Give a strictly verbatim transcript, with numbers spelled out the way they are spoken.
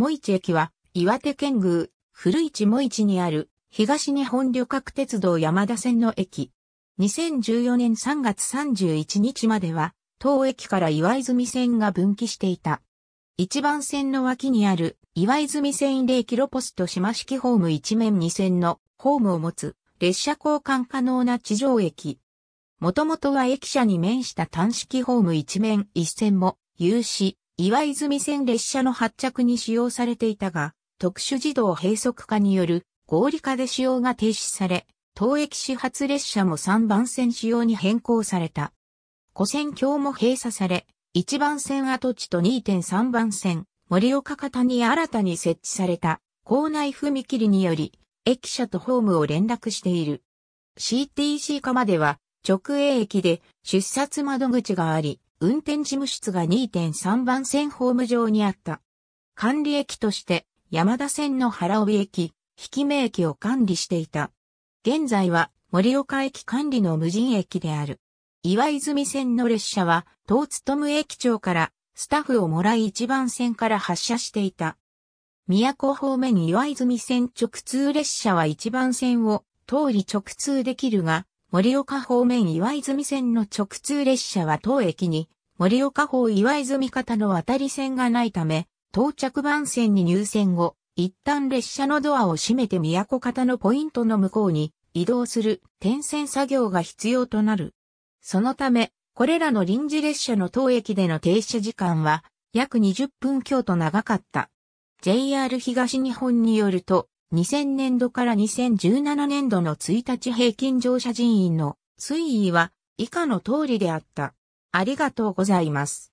茂市駅は、岩手県宮古市茂市にある、東日本旅客鉄道山田線の駅。にせんじゅうよねんさんがつさんじゅういちにちまでは、当駅から岩泉線が分岐していた。いちばん線の脇にある岩泉線ゼロキロポスト島式ホーム一面に線のホームを持つ列車交換可能な地上駅。もともとは駅舎に面した単式ホーム一面一線も有し、岩泉線列車の発着に使用されていたが、特殊自動閉塞化による合理化で使用が停止され、当駅始発列車もさんばん線使用に変更された。跨線橋も閉鎖され、いちばん線跡地と にてんさんばん線、盛岡方に新たに設置された構内踏切により、駅舎とホームを連絡している。シーティーシー 化までは、直営駅で出札窓口があり、運転事務室が にてんさんばん線ホーム上にあった。管理駅として、山田線の原帯駅、引目駅を管理していた。現在は、盛岡駅管理の無人駅である。岩泉線の列車は、東努駅長からスタッフをもらいいちばん線から発車していた。宮古方面岩泉線直通列車はいちばん線を通り直通できるが、盛岡方面岩泉線の直通列車は当駅に、盛岡方岩泉方の渡り線がないため、到着番線に入線後、一旦列車のドアを閉めて宮古方のポイントの向こうに移動する転線作業が必要となる。そのため、これらの臨時列車の当駅での停車時間は約にじゅっぷん強と長かった。ジェイアール 東日本によると、にせんねんどからにせんじゅうななねんどのいちにち平均乗車人員の推移は以下の通りであった。ありがとうございます。